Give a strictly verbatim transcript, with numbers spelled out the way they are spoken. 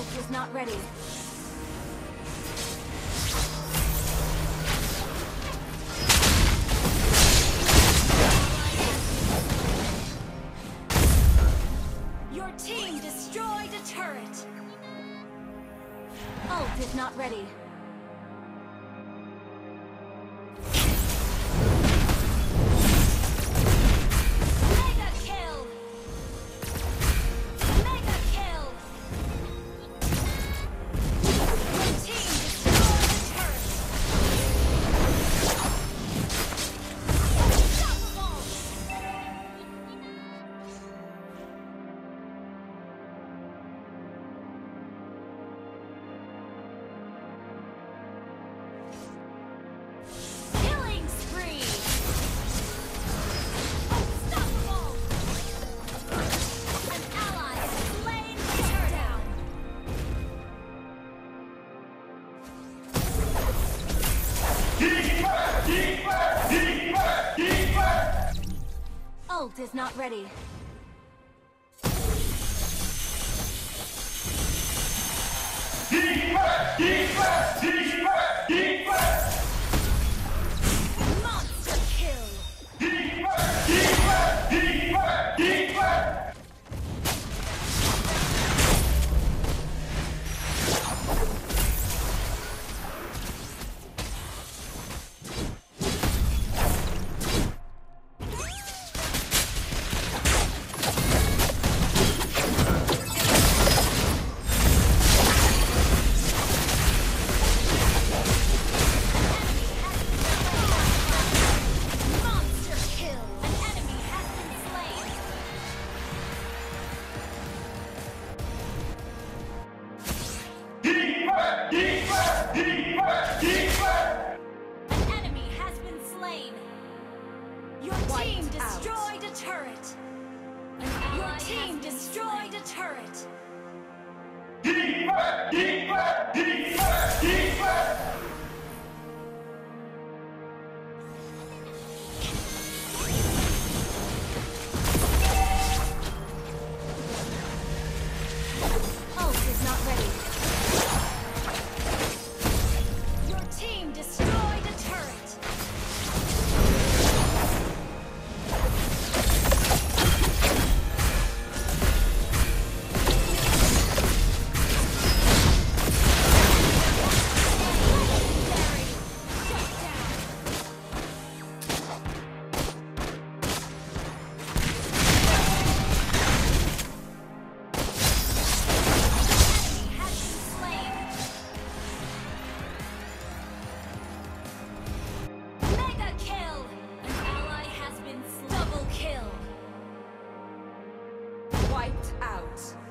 ult is not ready. Your team destroyed a turret. Ult is not ready. Ult is not ready. Defense! Defense! Defense! Defense! Monster kill! Defense! Defense! Defense! Defense! Wiped out.